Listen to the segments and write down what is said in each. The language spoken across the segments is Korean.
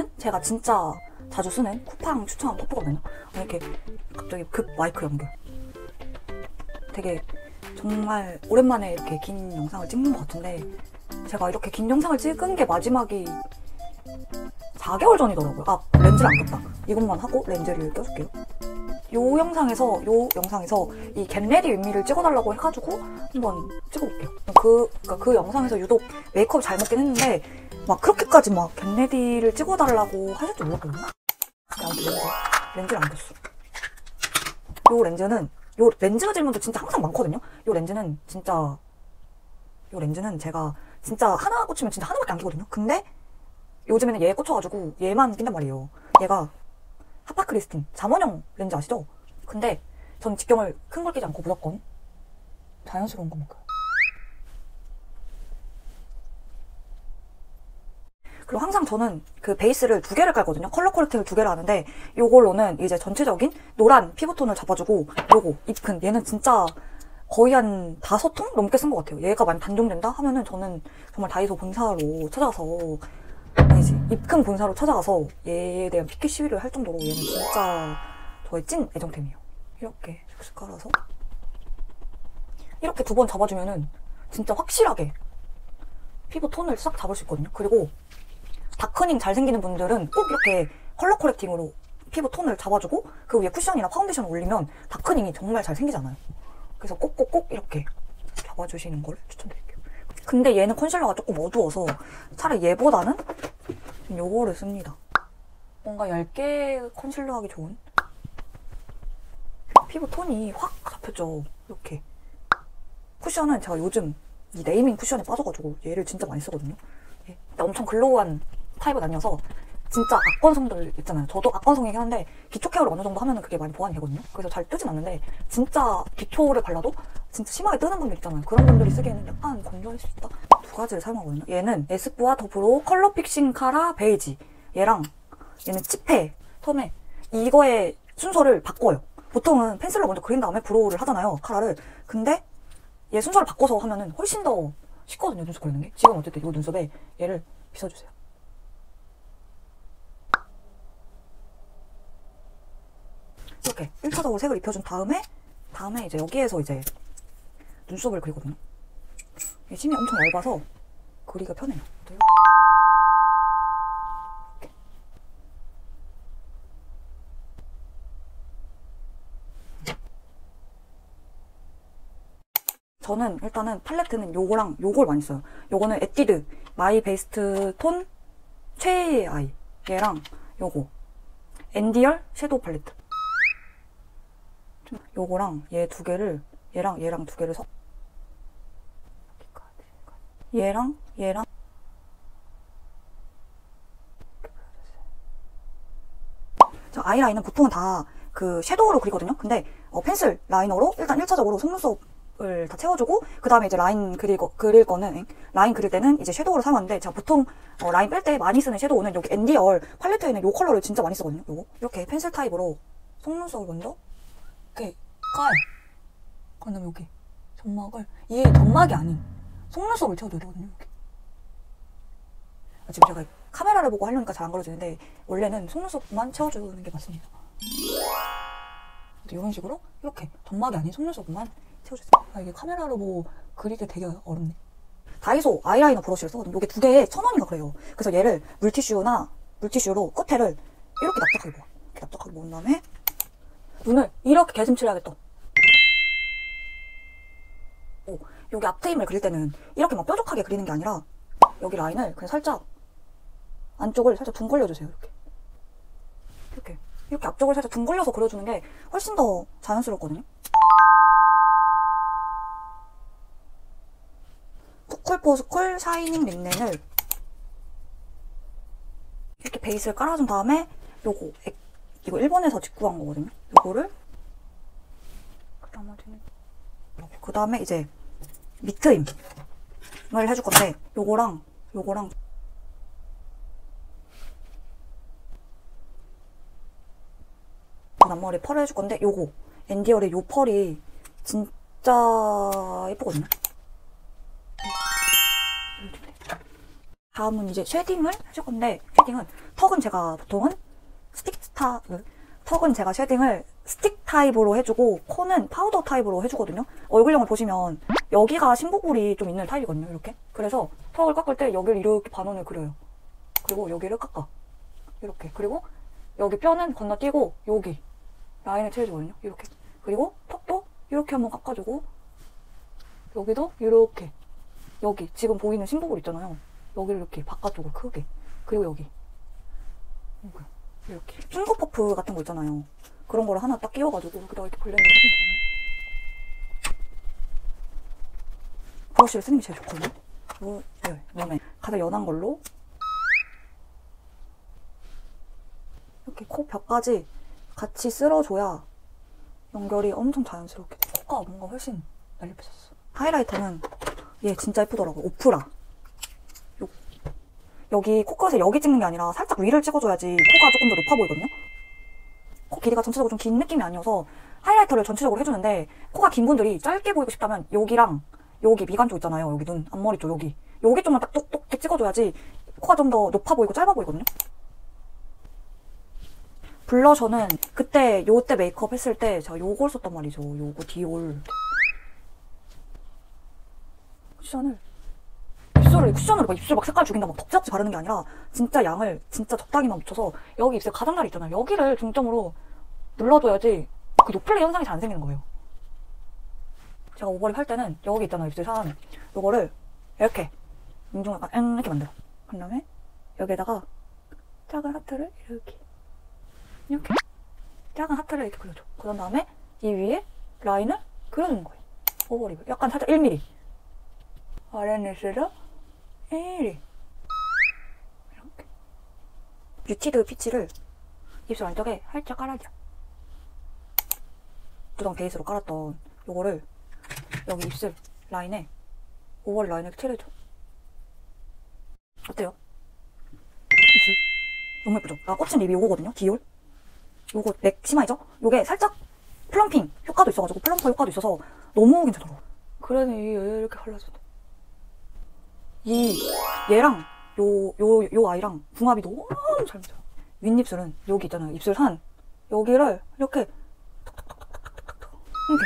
하나는 제가 진짜 자주 쓰는 쿠팡 추천 퍼프거든요. 이렇게 갑자기 급 마이크 연결. 되게 정말 오랜만에 이렇게 긴 영상을 찍는 것 같은데, 제가 이렇게 긴 영상을 찍은 게 마지막이 4개월 전이더라고요. 아, 렌즈를 안 꼈다. 이것만 하고 렌즈를 껴줄게요. 요 영상에서 이 겟레디 윗미를 찍어달라고 해가지고 한번 찍어볼게요. 그러니까 그 영상에서 유독 메이크업 잘 먹긴 했는데 막 그렇게까지 막 겟레디를 찍어달라고 하실 줄 몰랐거든요. 렌즈를 안 꼈어. 요 렌즈가 질문도 진짜 항상 많거든요. 요 렌즈는 제가 진짜 하나 꽂히면 진짜 하나밖에 안 끼거든요. 근데 요즘에는 얘 꽂혀가지고 얘만 낀단 말이에요. 얘가 하파크리스틴 자원형 렌즈 아시죠? 근데 전 직경을 큰 걸 끼지 않고 무조건 자연스러운 겁니다. 그리고 항상 저는 그 베이스를 2개를 깔거든요. 컬러 코렉팅을 2개를 하는데, 요걸로는 이제 전체적인 노란 피부톤을 잡아주고, 요거 입큰 얘는 진짜 거의 한 5통 넘게 쓴 것 같아요. 얘가 많이 단종된다 하면은 저는 정말 다이소 본사로 찾아가서, 아니지, 입큰 본사로 찾아가서 얘에 대한 피켓 시위를 할 정도로 얘는 진짜 저의 찐 애정템이에요. 이렇게 슥슥 깔아서 이렇게 2번 잡아주면은 진짜 확실하게 피부톤을 싹 잡을 수 있거든요. 그리고 다크닝 잘 생기는 분들은 꼭 이렇게 컬러 코렉팅으로 피부톤을 잡아주고 그 위에 쿠션이나 파운데이션을 올리면 다크닝이 정말 잘 생기잖아요. 그래서 꼭꼭꼭 이렇게 잡아주시는 걸 추천드릴게요. 근데 얘는 컨실러가 조금 어두워서 차라리 얘보다는 요거를 씁니다. 뭔가 얇게 컨실러하기 좋은? 피부 톤이 확 잡혔죠. 이렇게 쿠션은 제가 요즘 이 네이밍 쿠션에 빠져가지고 얘를 진짜 많이 쓰거든요. 엄청 글로우한 타입은 아니어서 진짜 악건성들 있잖아요. 저도 악건성이긴 한데 기초 케어를 어느 정도 하면 그게 많이 보완이 되거든요. 그래서 잘 뜨진 않는데 진짜 기초를 발라도 진짜 심하게 뜨는 분들 있잖아요. 그런 분들이 쓰기에는 약간 건조할 수 있다. 2가지를 사용하거든요. 얘는 에스쁘아 더불어 컬러 픽싱 카라 베이지, 얘랑 얘는 치페 텀에 이거의 순서를 바꿔요. 보통은 펜슬로 먼저 그린 다음에 브로우를 하잖아요, 카라를. 근데 얘 순서를 바꿔서 하면은 훨씬 더 쉽거든요, 눈썹 그리는 게. 지금 어쨌든 이 눈썹에 얘를 빗어주세요. 이렇게 1차적으로 색을 입혀준 다음에 이제 여기에서 이제 눈썹을 그리거든요. 이 심이 엄청 얇아서 그리기가 편해요. 이렇게. 저는 일단은 팔레트는 요거랑 요걸 많이 써요. 요거는 에뛰드 마이 베스트 톤 최애의 아이, 얘랑 요거 엔디얼 섀도우 팔레트, 요거랑 얘 2개를 얘랑 2개를 섞, 얘랑 저 아이라인은 보통은 다 그 섀도우로 그리거든요. 근데 펜슬 라이너로 일단 1차적으로 속눈썹을 다 채워주고, 그 다음에 이제 라인 그릴 때는 이제 섀도우를 사용하는데, 제가 보통 라인 뺄 때 많이 쓰는 섀도우는 여기 엔디얼 팔레트에 있는 요 컬러를 진짜 많이 쓰거든요. 요거 이렇게 펜슬 타입으로 속눈썹을 먼저 이렇게 깔, 그다음에 여기 점막을, 얘 점막이 아닌 속눈썹을 채워줘야 되거든요. 이렇게. 지금 제가 카메라를 보고 하려니까 잘 안 그려지는데 원래는 속눈썹만 채워주는 게 맞습니다. 이런 식으로 이렇게 점막이 아닌 속눈썹만 채워주세요. 아, 이게 카메라로 뭐 그리기 되게 어렵네. 다이소 아이라이너 브러쉬를 쓰거든요. 이게 2개에 1000원인가 그래요. 그래서 얘를 물티슈로 끝에를 이렇게 납작하게 모아. 이렇게 납작하게 모은 다음에 눈을 이렇게 개슴칠해야겠다. 여기 앞트임을 그릴 때는 이렇게 막 뾰족하게 그리는 게 아니라 여기 라인을 그냥 살짝 안쪽을 살짝 둥글려주세요. 이렇게 앞쪽을 살짝 둥글려서 그려주는 게 훨씬 더 자연스럽거든요. 투쿨포스쿨 샤이닝 립넨을 이렇게 베이스를 깔아준 다음에 요거 이거 일본에서 직구한 거거든요. 요거를 그 다음에 이제 밑트임을 해줄 건데, 요거랑 앞머리 펄을 해줄 건데, 요거 엔디얼의 요 펄이 진짜 예쁘거든요. 다음은 이제 쉐딩을 해줄 건데, 쉐딩은 턱은 제가 보통은 턱은 제가 쉐딩을 스틱 타입으로 해주고 코는 파우더 타입으로 해주거든요. 얼굴형을 보시면 여기가 심부볼이 좀 있는 타입이거든요. 이렇게. 그래서 턱을 깎을 때 여기를 이렇게 반원을 그려요. 그리고 여기를 깎아. 이렇게. 그리고 여기 뼈는 건너뛰고 여기 라인을 채워주거든요. 이렇게. 그리고 턱도 이렇게 한번 깎아주고 여기도 이렇게, 여기 지금 보이는 심부볼 있잖아요. 여기를 이렇게 바깥쪽으로 크게. 그리고 여기 이렇게 핑거 퍼프 같은 거 있잖아요. 그런 거를 하나 딱 끼워가지고 여기다가 이렇게 블렌딩을 해주면 돼요. 브러쉬를 쓰는 게 제일 좋거든요. 그다음에 가장 연한 걸로 이렇게 코 벽까지 같이 쓸어줘야 연결이 엄청 자연스럽게 돼. 코가 뭔가 훨씬 날렵해졌어. 하이라이터는 얘 진짜 예쁘더라고요. 오프라. 여기 코끝에 여기 찍는 게 아니라 살짝 위를 찍어줘야지 코가 조금 더 높아 보이거든요. 코 길이가 전체적으로 좀 긴 느낌이 아니어서 하이라이터를 전체적으로 해주는데, 코가 긴 분들이 짧게 보이고 싶다면 여기랑 여기 미간 쪽 있잖아요. 여기 눈 앞머리 쪽 여기 쪽만 딱 똑똑 찍어줘야지 코가 좀 더 높아 보이고 짧아 보이거든요. 블러셔는 그때 요때 메이크업 했을 때 제가 요걸 썼단 말이죠. 요거 디올 쿠션을 쿠션으로 입술 막 색깔 죽인다 막 덕지덕지 바르는 게 아니라 진짜 양을 진짜 적당히만 묻혀서 여기 입술 가장자리 있잖아요. 여기를 중점으로 눌러줘야지 그 노플레이 현상이 잘 안 생기는 거예요. 제가 오버립 할 때는 여기 있잖아요. 입술 사람 요거를 이렇게 인중 약간 이렇게 만들어. 그 다음에 여기에다가 작은 하트를 이렇게 작은 하트를 이렇게 그려줘. 그런 다음에 이 위에 라인을 그려주는 거예요. 오버립을 약간 살짝 1mm 아랫입술을 1mm 이렇게 에뛰드 피치를 입술 안쪽에 살짝 깔아줘. 두덩 베이스로 깔았던 요거를 여기 입술 라인에 오버 라인을 칠해줘. 어때요? 입술 너무 예쁘죠? 나 꽂힌 립이 요거거든요. 디올 요거 맥시마이저? 요게 살짝 플럼핑 효과도 있어가지고 플럼퍼 효과도 있어서 너무 괜찮더라고. 그러니 이렇게 갈라진다. 얘랑 요 아이랑 궁합이 너무 잘 맞아요. 윗입술은 여기 있잖아요. 입술 산 여기를 이렇게 탁탁탁탁탁탁탁 이렇게.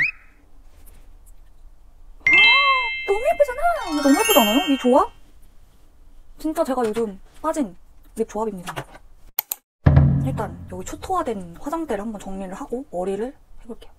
너무 예쁘잖아. 너무 예쁘지 않아요? 이 조합? 진짜 제가 요즘 빠진 립 조합입니다. 일단 여기 초토화된 화장대를 한번 정리를 하고 머리를 해볼게요.